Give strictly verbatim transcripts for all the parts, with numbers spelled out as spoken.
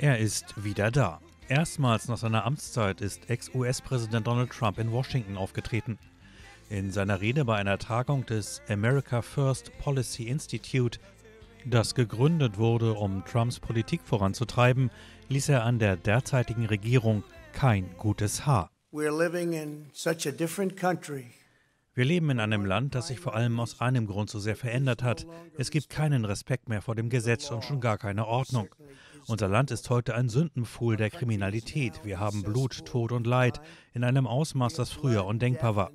Er ist wieder da. Erstmals nach seiner Amtszeit ist Ex-U S-Präsident Donald Trump in Washington aufgetreten. In seiner Rede bei einer Tagung des America First Policy Institute, das gegründet wurde, um Trumps Politik voranzutreiben, ließ er an der derzeitigen Regierung kein gutes Haar. Wir leben in einem Land, das sich vor allem aus einem Grund so sehr verändert hat. Es gibt keinen Respekt mehr vor dem Gesetz und schon gar keine Ordnung. Unser Land ist heute ein Sündenpfuhl der Kriminalität. Wir haben Blut, Tod und Leid in einem Ausmaß, das früher undenkbar war.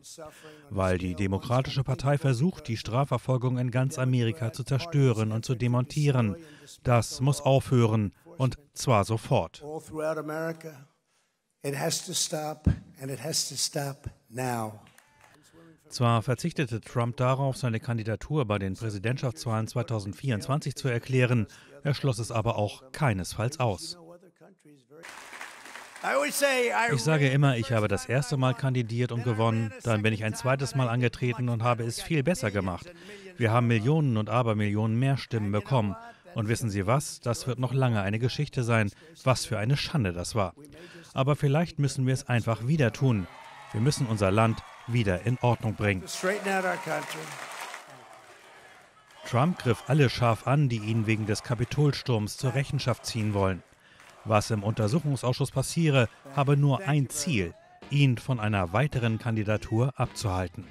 Weil die Demokratische Partei versucht, die Strafverfolgung in ganz Amerika zu zerstören und zu demontieren. Das muss aufhören, und zwar sofort. Zwar verzichtete Trump darauf, seine Kandidatur bei den Präsidentschaftswahlen zweitausendvierundzwanzig zu erklären, er schloss es aber auch keinesfalls aus. Ich sage immer, ich habe das erste Mal kandidiert und gewonnen, dann bin ich ein zweites Mal angetreten und habe es viel besser gemacht. Wir haben Millionen und Abermillionen mehr Stimmen bekommen. Und wissen Sie was? Das wird noch lange eine Geschichte sein. Was für eine Schande das war. Aber vielleicht müssen wir es einfach wieder tun. Wir müssen unser Land wieder in Ordnung bringen. Trump griff alle scharf an, die ihn wegen des Kapitolsturms zur Rechenschaft ziehen wollen. Was im Untersuchungsausschuss passiere, habe nur ein Ziel, ihn von einer weiteren Kandidatur abzuhalten.